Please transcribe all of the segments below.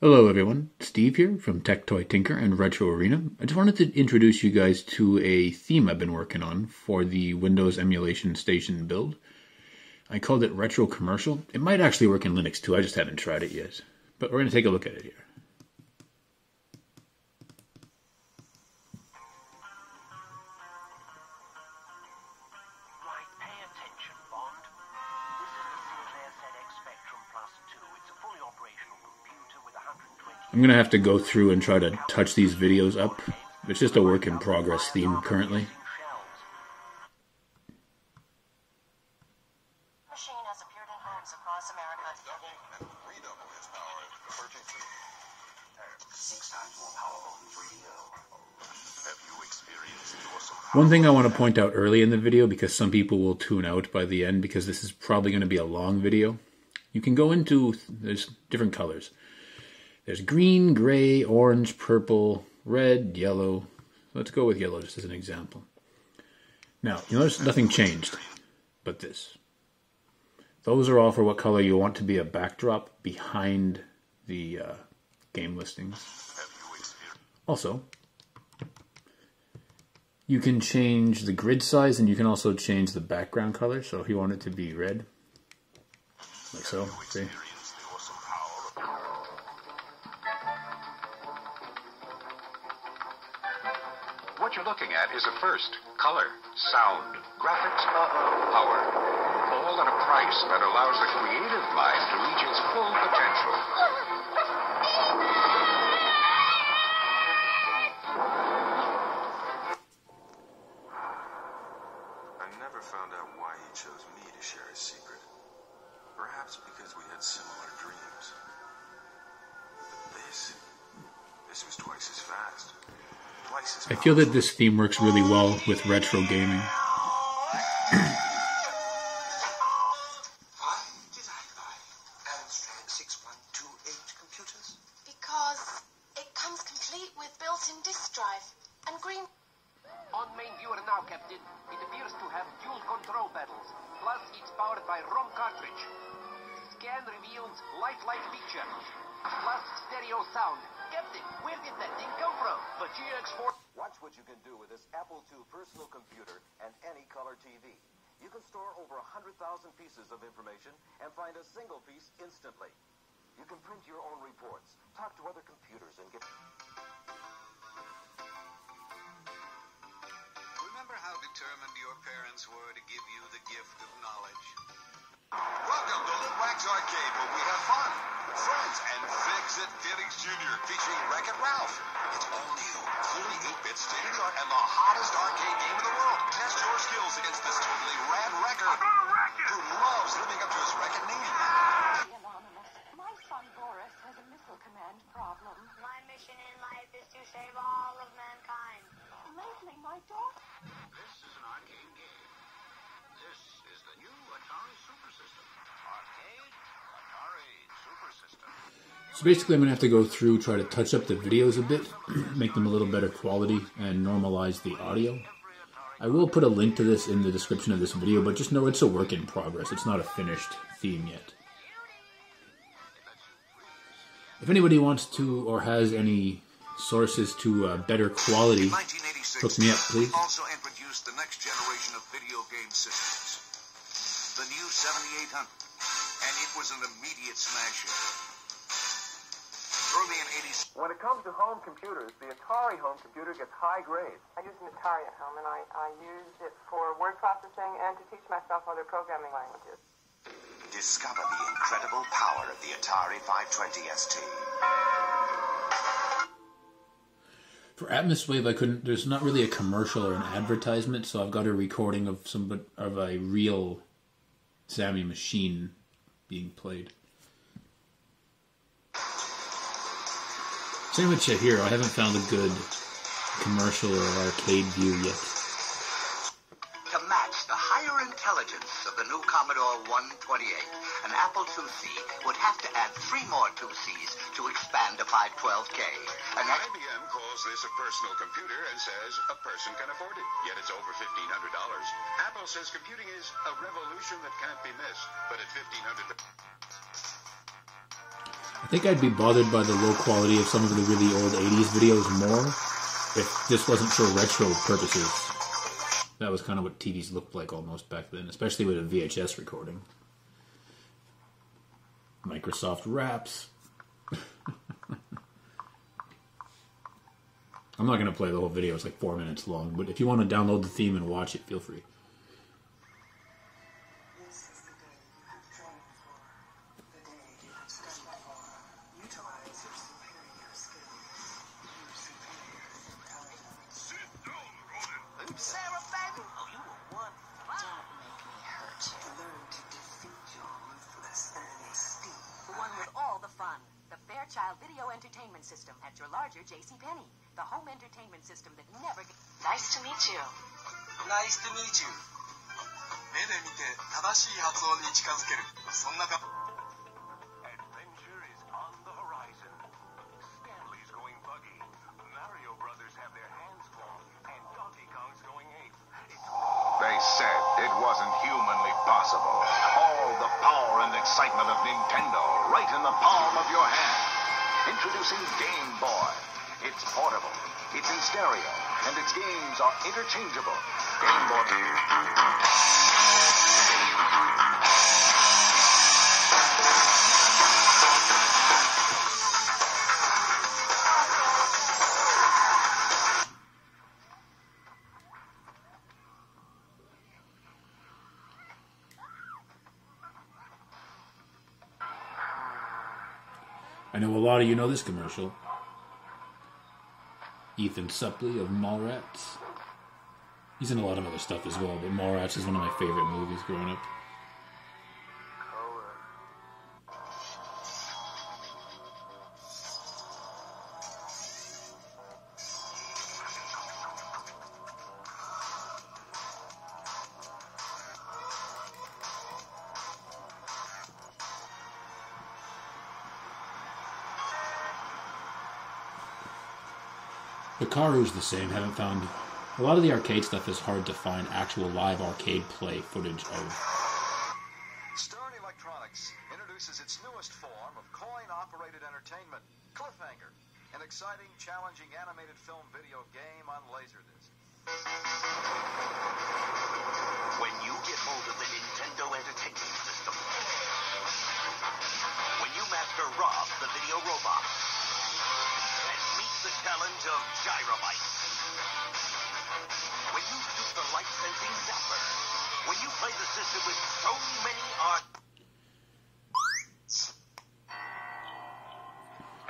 Hello everyone, Steve here from Tech Toy Tinker and RetroArena. I just wanted to introduce you guys to a theme I've been working on for the Windows Emulation Station build. I called it Retro Commercial. It might actually work in Linux too, I just haven't tried it yet. But we're going to take a look at it here. I'm going to have to go through and try to touch these videos up. It's just a work in progress theme currently. One thing I want to point out early in the video, because some people will tune out by the end, because this is probably going to be a long video. You can go into, there's different colors. There's green, gray, orange, purple, red, yellow. Let's go with yellow just as an example. Now, you notice nothing changed but this. Those are all for what color you want to be a backdrop behind the game listings. Also, you can change the grid size and you can also change the background color. So if you want it to be red, like so, see? What you're looking at is a first. Color, sound, graphics, power. All at a price that allows the creative mind to reach its full potential. I never found out why he chose me to share his secret. Perhaps because we had similar dreams. But this was twice as fast. I feel that this theme works really well with retro gaming. Why did I buy Amstrad 6128 computers? Because it comes complete with built-in disk drive and green. On MAME, you are now, Captain. It appears to have dual control paddles. Plus, it's powered by ROM cartridge. Scan reveals lifelike picture. Plus, stereo sound. Captain, where did that thing come from? The GX4. Watch what you can do with this Apple II personal computer and any color TV. You can store over 100,000 pieces of information and find a single piece instantly. You can print your own reports, talk to other computers, and get... Remember how determined your parents were to give you the gift of knowledge? Welcome to Little Wax Arcade, where we have fun, friends, and figs at Fittings Jr. featuring Wreck-It Ralph. It's all new, fully 8-bit, state-of-the-art, and the hottest arcade game in the world. Test your skills against this totally rad wrecker who loves living up to his Wreck-It name. Anonymous, my son Boris has a missile command problem. My mission in life is to save all of mankind. Lately, my daughter... This is an arcade game. This is the new Atari Super System. Arcade, Atari Super System. So basically I'm going to have to go through, try to touch up the videos a bit, make them a little better quality, and normalize the audio. I will put a link to this in the description of this video, but just know it's a work in progress. It's not a finished theme yet. If anybody wants to or has any sources to better quality, hook me up, please. The next generation of video game systems, the new 7800, and it was an immediate smash hit. Early in '80s. When it comes to home computers, the Atari home computer gets high grade. I used an Atari at home, and I used it for word processing and to teach myself other programming languages. Discover the incredible power of the Atari 520ST. For Atmoswave, I couldn't. There's not really a commercial or an advertisement, so I've got a recording of a real Sammy machine being played. Same with Chihiro. I haven't found a good commercial or arcade view yet. To match the higher intelligence specs of the new Commodore 128, an Apple 2C would have to add 3 more 2Cs to expand to 512K. And IBM calls this a personal computer and says a person can afford it, yet it's over $1,500. Apple says computing is a revolution that can't be missed, but at $1,500... I think I'd be bothered by the low quality of some of the really old 80s videos more if this wasn't for retro purposes. That was kind of what TVs looked like almost back then, especially with a VHS recording. Microsoft Raps. I'm not going to play the whole video, it's like 4 minutes long, but if you want to download the theme and watch it, feel free. JCPenney, the home entertainment system that never... Nice to meet you. Nice to meet you. Adventure is on the horizon. Stanley's going buggy. Mario Brothers have their hands full. And Donkey Kong's going ape. They said it wasn't humanly possible. All the power and excitement of Nintendo right in the palm of your hand. Introducing Game Boy. It's portable, it's in stereo, and its games are interchangeable. Game Boy... I know a lot of you know this commercial. Ethan Suppley of Mallrats. He's in a lot of other stuff as well, but Mallrats is one of my favorite movies growing up. Hikaru's the same, haven't found... A lot of the arcade stuff is hard to find actual live arcade play footage of. Stern Electronics introduces its newest form of coin-operated entertainment, Cliffhanger, an exciting, challenging animated film video game on Laserdisc. When you get hold of the Nintendo Entertainment System, when you master Rob the video robot, the challenge of Gyromite. When you use the light-sensing zapper, when you play the system with so many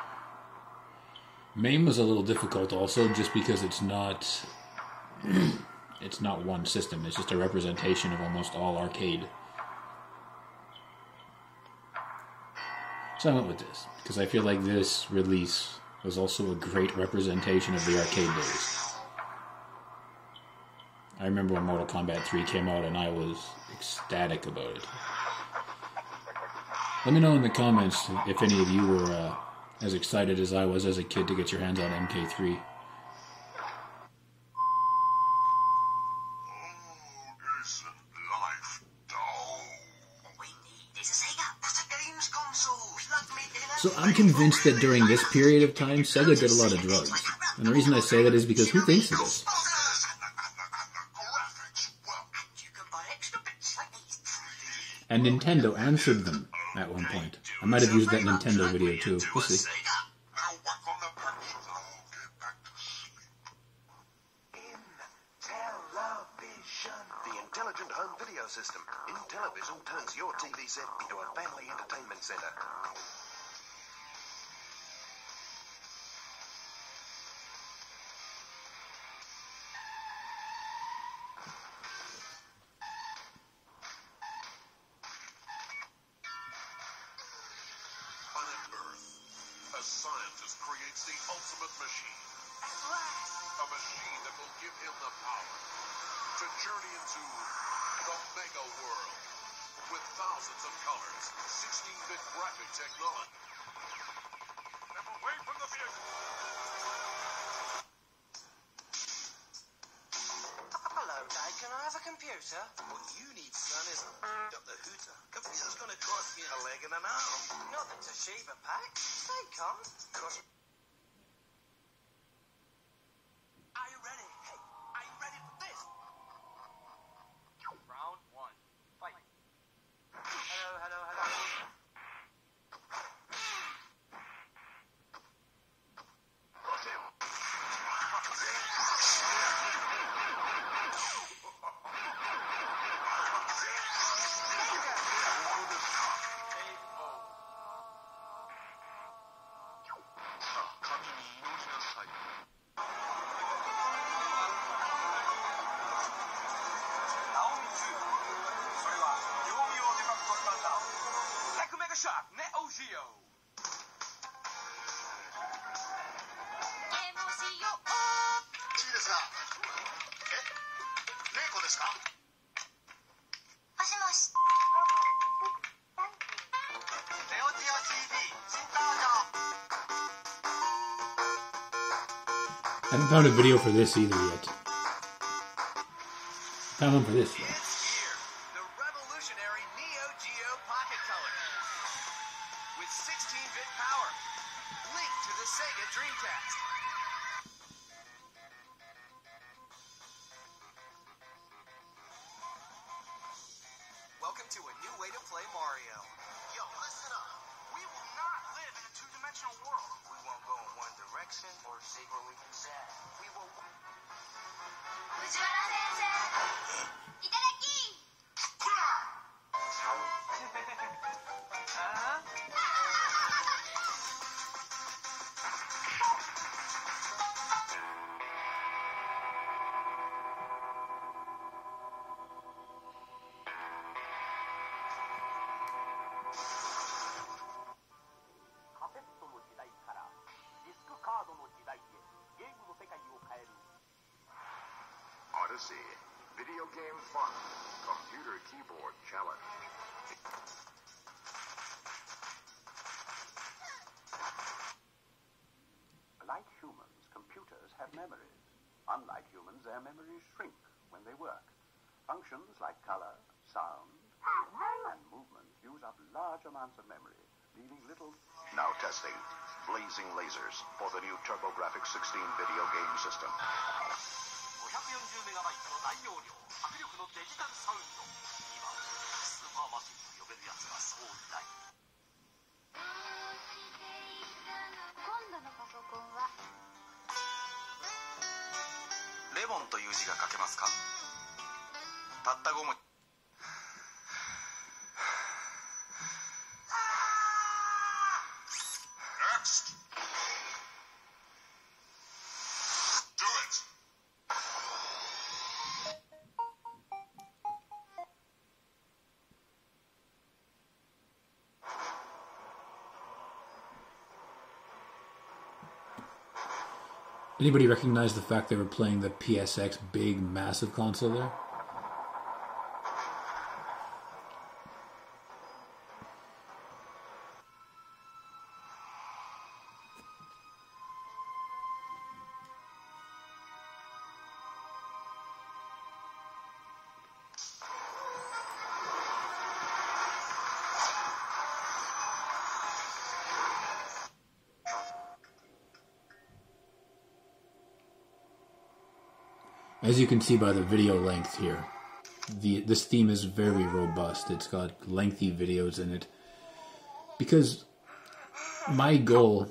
art... MAME was a little difficult also, just because it's not... it's not one system, it's just a representation of almost all arcade. So I went with this, because I feel like this release... was also a great representation of the arcade days. I remember when Mortal Kombat 3 came out and I was ecstatic about it. Let me know in the comments if any of you were as excited as I was as a kid to get your hands on MK3. So I'm convinced that during this period of time, Sega did a lot of drugs. And the reason I say that is because who thinks of this? And Nintendo answered them at one point. I might have used that Nintendo video too. We'll see. The intelligent home video system, Intellivision, turns your TV set into a family entertainment center. Journey into the mega world. with thousands of colors, 16-bit graphic technology. Step away from the vehicle. Hello, Dad. Can I have a computer? What you need, son, is up the hooter. Computer's gonna cost me a leg and an arm. Not the Toshiba pack. They can't. I haven't found a video for this either yet. I found one for this though. Video game fun. Computer keyboard challenge. Like humans, computers have memories. Unlike humans, their memories shrink when they work. Functions like color, sound, and movement use up large amounts of memory, leaving little... Now testing blazing lasers for the new TurboGrafx-16 video game system. レボンという字が書けますか？たった5文字。 Anybody recognize the fact they were playing the PSX big, massive console there? As you can see by the video length here, this theme is very robust. It's got lengthy videos in it. Because my goal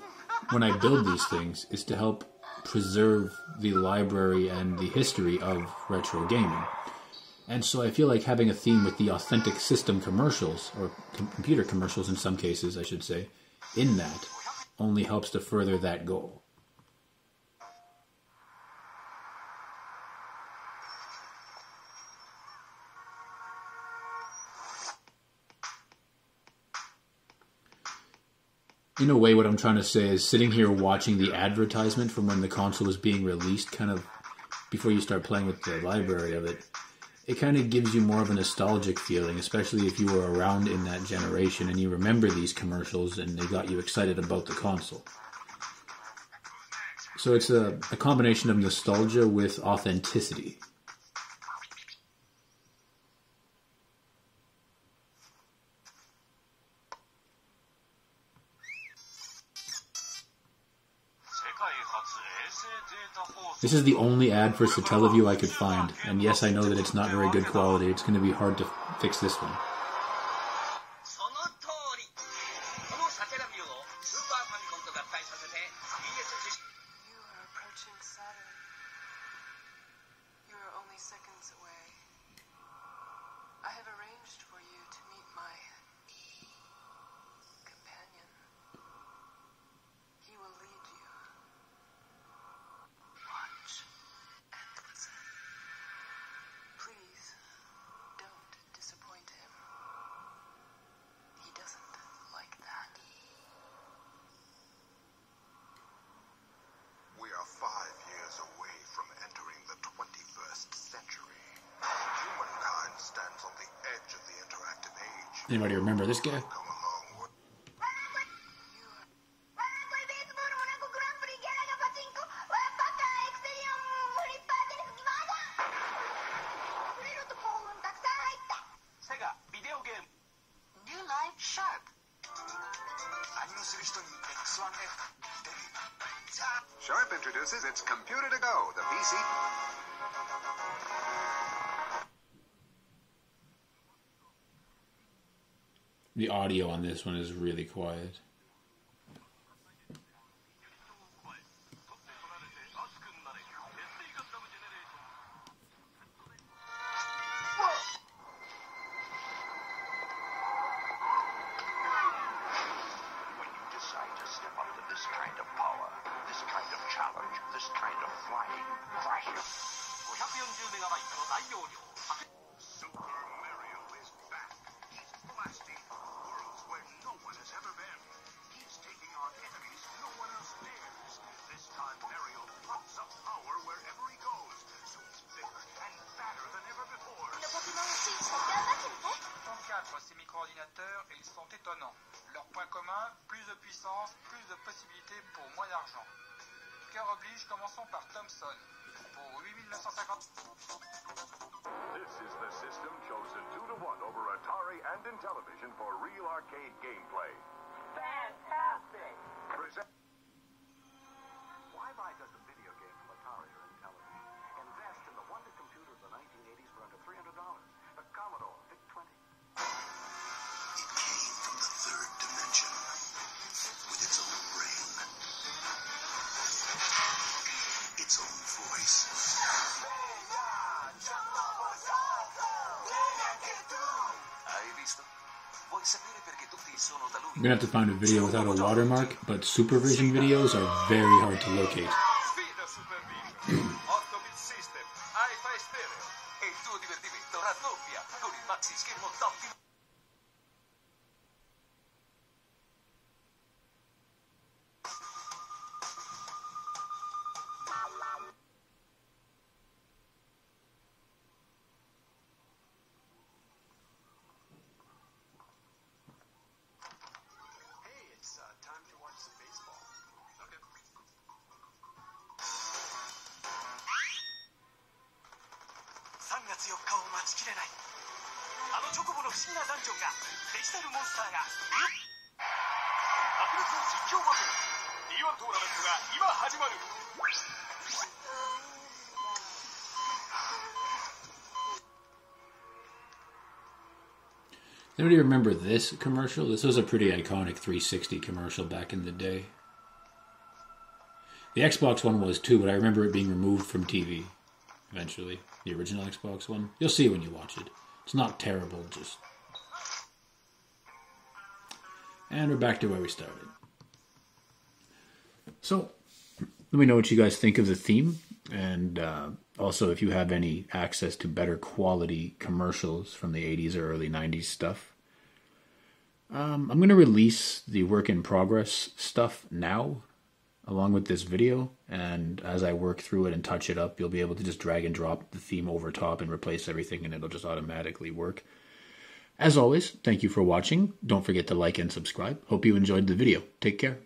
when I build these things is to help preserve the library and the history of retro gaming. And so I feel like having a theme with the authentic system commercials, or computer commercials in some cases, I should say, in that only helps to further that goal. In a way, what I'm trying to say is sitting here watching the advertisement from when the console was being released, kind of before you start playing with the library of it, it kind of gives you more of a nostalgic feeling, especially if you were around in that generation and you remember these commercials and they got you excited about the console. So it's a combination of nostalgia with authenticity. This is the only ad for Satellaview I could find, and yes, I know that it's not very good quality. It's going to be hard to fix this one. Anybody remember this guy? Sega video game. New life Sharp. Sharp introduces its computer to go, the PC. The audio on this one is really quiet. Commençons par Thomson pour 8950. This is the system chosen 2-to-1 over Atari and Intellivision for real arcade gameplay. Fantastic! Why buy just a video game from Atari or Intellivision? Invest in the wonder computer of the 1980s for under $300. A Commodore 128. It came from the third dimension with its own brain. Its own voice. I'm gonna have to find a video without a watermark, but Supervision videos are very hard to locate. Anybody remember this commercial? This was a pretty iconic 360 commercial back in the day. The Xbox one was too, but I remember it being removed from TV eventually. The original Xbox one. You'll see when you watch it. It's not terrible, just... And we're back to where we started. So, let me know what you guys think of the theme, and also if you have any access to better quality commercials from the 80s or early 90s stuff. I'm going to release the work in progress stuff now, along with this video, and as I work through it and touch it up, you'll be able to just drag and drop the theme over top and replace everything, and it'll just automatically work. As always, thank you for watching. Don't forget to like and subscribe. Hope you enjoyed the video. Take care.